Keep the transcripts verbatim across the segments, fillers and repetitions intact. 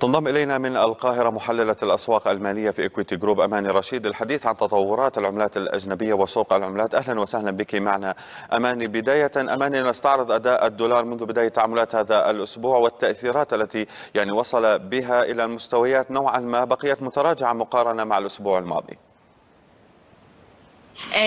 تنضم إلينا من القاهرة محللة الأسواق المالية في إكويتي جروب أماني رشيد، الحديث عن تطورات العملات الأجنبية وسوق العملات. أهلا وسهلا بك معنا أماني. بداية أماني، نستعرض أداء الدولار منذ بداية تعاملات هذا الأسبوع والتأثيرات التي يعني وصل بها إلى مستويات نوعا ما بقيت متراجعة مقارنة مع الأسبوع الماضي.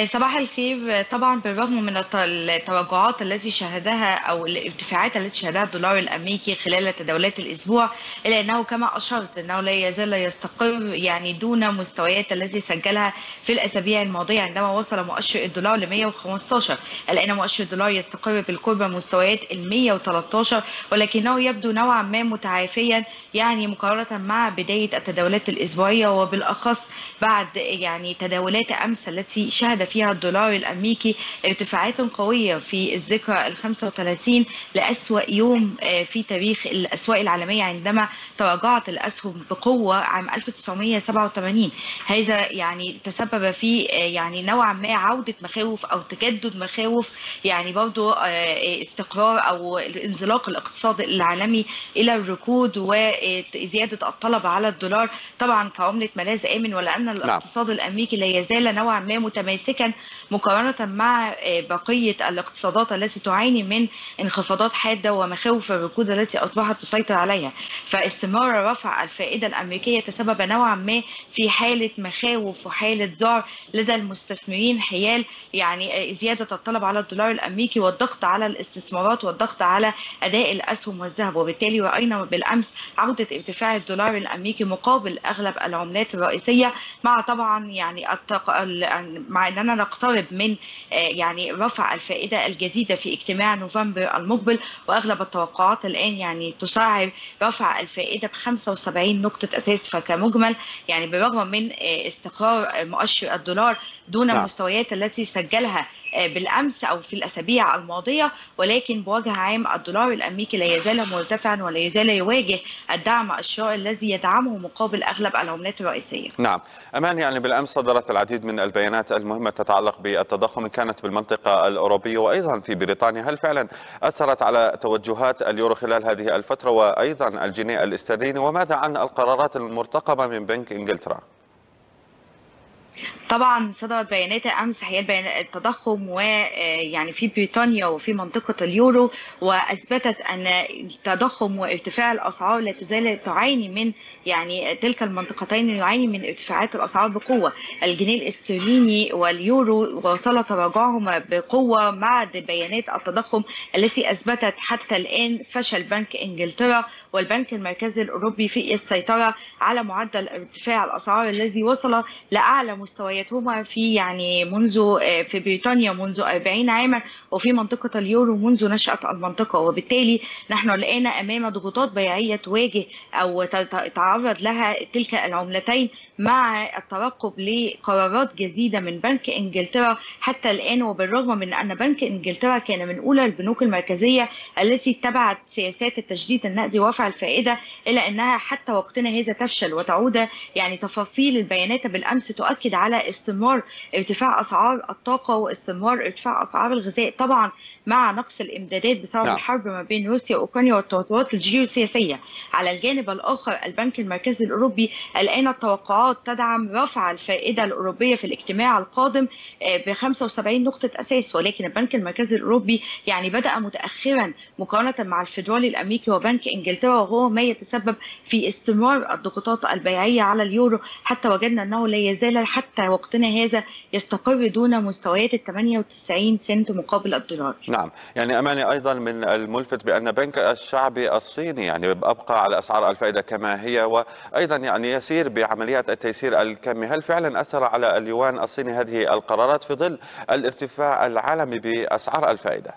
صباح الخير. طبعا بالرغم من التراجعات التي شهدها او الارتفاعات التي شهدها الدولار الامريكي خلال تداولات الاسبوع، الا انه كما اشرت انه لا يزال يستقر يعني دون مستويات التي سجلها في الاسابيع الماضيه عندما وصل مؤشر الدولار ل مئة وخمسة عشر، الا ان مؤشر الدولار يستقر بالقرب من مستويات ال مئة وثلاثة عشر، ولكنه يبدو نوعا ما متعافيا يعني مقارنه مع بدايه التداولات الاسبوعيه، وبالاخص بعد يعني تداولات امس التي شهد فيها الدولار الامريكي ارتفاعات قويه في الذكرى ال خمسة وثلاثين لأسوأ يوم في تاريخ الاسواق العالميه عندما تراجعت الاسهم بقوه عام ألف وتسعمئة وسبعة وثمانين. هذا يعني تسبب في يعني نوعا ما عوده مخاوف او تجدد مخاوف يعني برضو استقرار او انزلاق الاقتصاد العالمي الى الركود وزياده الطلب على الدولار طبعا كعمله ملاذ امن، ولان الاقتصاد الامريكي لا يزال نوعا ما متماسك متماسكا مقارنه مع بقيه الاقتصادات التي تعاني من انخفاضات حاده ومخاوف الركود التي اصبحت تسيطر عليها. فاستمرار رفع الفائده الامريكيه تسبب نوعا ما في حاله مخاوف وحاله ذعر لدى المستثمرين حيال يعني زياده الطلب على الدولار الامريكي والضغط على الاستثمارات والضغط على اداء الاسهم والذهب، وبالتالي راينا بالامس عوده ارتفاع الدولار الامريكي مقابل اغلب العملات الرئيسيه، مع طبعا يعني التق... مع اننا نقترب من يعني رفع الفائده الجديده في اجتماع نوفمبر المقبل، واغلب التوقعات الان يعني تساعد رفع الفائده ب خمسة وسبعين نقطه اساس. فكمجمل يعني بالرغم من استقرار مؤشر الدولار دون المستويات التي سجلها بالامس او في الاسابيع الماضيه، ولكن بوجه عام الدولار الامريكي لا يزال مرتفعا ولا يزال يواجه الدعم الشائع الذي يدعمه مقابل اغلب العملات الرئيسيه. نعم امان، يعني بالامس صدرت العديد من البيانات المهمه تتعلق بالتضخم، كانت بالمنطقه الاوروبيه وايضا في بريطانيا. هل فعلا اثرت على توجهات اليورو خلال هذه الفتره وايضا الجنيه الاسترليني؟ وماذا عن القرارات المرتقبه من بنك انجلترا؟ طبعا صدرت بيانات امس حيال بيانات التضخم ويعني في بريطانيا وفي منطقه اليورو، واثبتت ان التضخم وارتفاع الاسعار لا تزال تعاني من يعني تلك المنطقتين يعاني من ارتفاعات الاسعار بقوه. الجنيه الاسترليني واليورو وصل تراجعهما بقوه مع بيانات التضخم التي اثبتت حتى الان فشل بنك انجلترا والبنك المركزي الاوروبي في السيطره على معدل ارتفاع الاسعار الذي وصل لاعلى مستوياتهما في يعني منذ في بريطانيا منذ أربعين عاما، وفي منطقة اليورو منذ نشأة المنطقة. وبالتالي نحن الآن أمام ضغوطات بيعية تواجه أو تتعرض لها تلك العملتين مع الترقب لقرارات جديدة من بنك إنجلترا حتى الآن. وبالرغم من أن بنك إنجلترا كان من أولى البنوك المركزية التي اتبعت سياسات التجديد النقدي ورفع الفائدة، إلا أنها حتى وقتنا هذا تفشل. وتعود يعني تفاصيل البيانات بالأمس تؤكد على استمرار ارتفاع أسعار الطاقة واستمرار ارتفاع أسعار الغذاء، طبعا مع نقص الإمدادات بسبب لا. الحرب ما بين روسيا وأوكرانيا والتوترات الجيوسياسية. على الجانب الآخر البنك المركزي الأوروبي الآن التوقعات تدعم رفع الفائدة الأوروبية في الاجتماع القادم ب خمسة وسبعين نقطة أساس، ولكن البنك المركزي الأوروبي يعني بدأ متأخرا مقارنة مع الفيدرالي الأمريكي وبنك إنجلترا، وهو ما يتسبب في استمرار الضغوطات البيعية على اليورو، حتى وجدنا أنه لا يزال حتى وقتنا هذا يستقر دون مستويات ال ثمانية وتسعين سنت مقابل الدولار. نعم، يعني أماني أيضا من الملفت بأن بنك الشعبي الصيني يعني أبقى على أسعار الفائدة كما هي، وأيضا يعني يسير بعمليات التيسير الكمي. هل فعلا أثر على اليوان الصيني هذه القرارات في ظل الارتفاع العالمي بأسعار الفائدة؟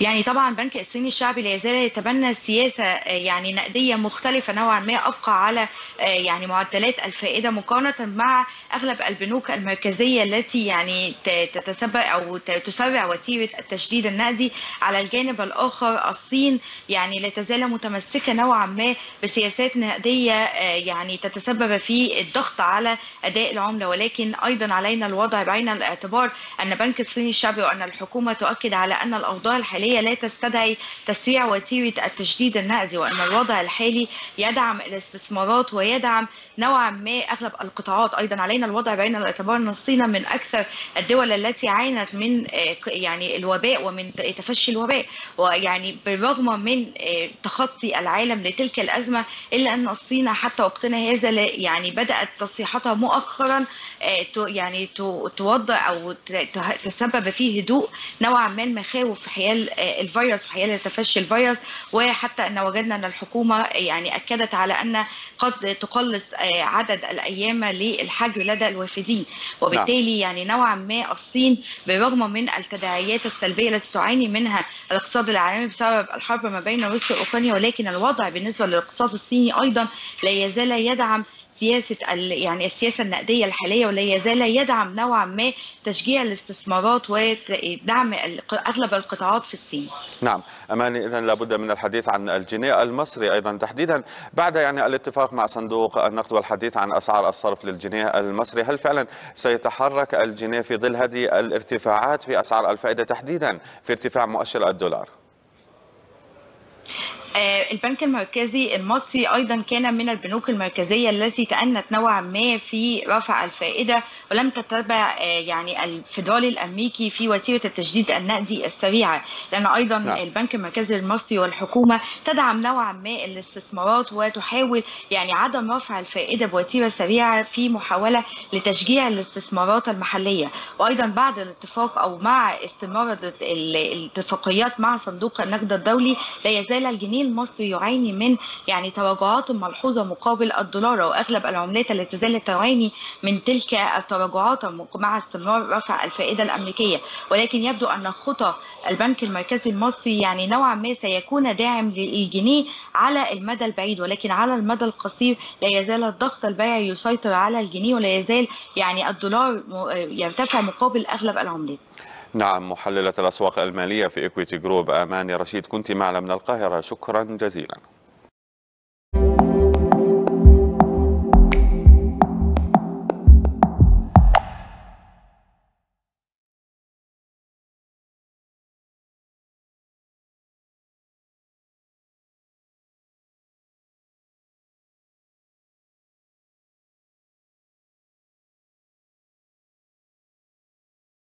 يعني طبعا بنك الصيني الشعبي لا يزال يتبنى سياسه يعني نقديه مختلفه نوعا ما، ابقى على يعني معدلات الفائده مقارنه مع اغلب البنوك المركزيه التي يعني تتسبب او تسرع وتيره التشديد النقدي. على الجانب الاخر الصين يعني لا تزال متمسكه نوعا ما بسياسات نقديه يعني تتسبب في الضغط على اداء العمله، ولكن ايضا علينا الوضع بعين الاعتبار ان بنك الصين الشعبي وان الحكومه تؤكد على ان الاوضاع الحاليه لا تستدعي تسريع وتيره التشديد النقدي، وان الوضع الحالي يدعم الاستثمارات ويدعم نوعا ما اغلب القطاعات. ايضا علينا الوضع بعين الاعتبار ان الصين من اكثر الدول التي عانت من يعني الوباء ومن تفشي الوباء، ويعني بالرغم من تخطي العالم لتلك الازمه الا ان الصين حتى وقتنا هذا يعني بدات تصريحاتها مؤخرا يعني توضح او تسبب في هدوء نوعا ما المخاوف حيال الفيروس وحيال تفشي الفيروس، وحتى ان وجدنا ان الحكومه يعني اكدت على ان قد تقلص عدد الايام للحجر لدى الوافدين، وبالتالي يعني نوعا ما الصين بالرغم من التداعيات السلبيه التي تعاني منها الاقتصاد العالمي بسبب الحرب ما بين روسيا واوكرانيا، ولكن الوضع بالنسبه للاقتصاد الصيني ايضا لا يزال يدعم سياسه يعني السياسه النقديه الحاليه، ولا يزال يدعم نوعا ما تشجيع الاستثمارات ودعم اغلب القطاعات في الصين. نعم اماني، اذا لابد من الحديث عن الجنيه المصري ايضا تحديدا بعد يعني الاتفاق مع صندوق النقد والحديث عن اسعار الصرف للجنيه المصري. هل فعلا سيتحرك الجنيه في ظل هذه الارتفاعات في اسعار الفائده تحديدا في ارتفاع مؤشر الدولار؟ البنك المركزي المصري ايضا كان من البنوك المركزيه التي تأنت نوعا ما في رفع الفائده، ولم تتبع يعني الفيدرالي الامريكي في وتيره التشديد النقدي السريعه، لان ايضا نعم. البنك المركزي المصري والحكومه تدعم نوعا ما الاستثمارات وتحاول يعني عدم رفع الفائده بوتيره سريعه في محاوله لتشجيع الاستثمارات المحليه، وايضا بعد الاتفاق او مع استمرار الاتفاقيات مع صندوق النقد الدولي لا يزال الجنيه المصري يعاني من يعني تراجعات ملحوظه مقابل الدولار، واغلب العملات التي زالت تعاني من تلك التراجعات مع استمرار رفع الفائده الامريكيه، ولكن يبدو ان خطى البنك المركزي المصري يعني نوعا ما سيكون داعم للجنيه على المدى البعيد، ولكن على المدى القصير لا يزال الضغط البيعي يسيطر على الجنيه، ولا يزال يعني الدولار يرتفع مقابل اغلب العملات. نعم، محللة الأسواق المالية في إكويتي جروب أماني رشيد كنت معنا من القاهرة، شكرا جزيلا.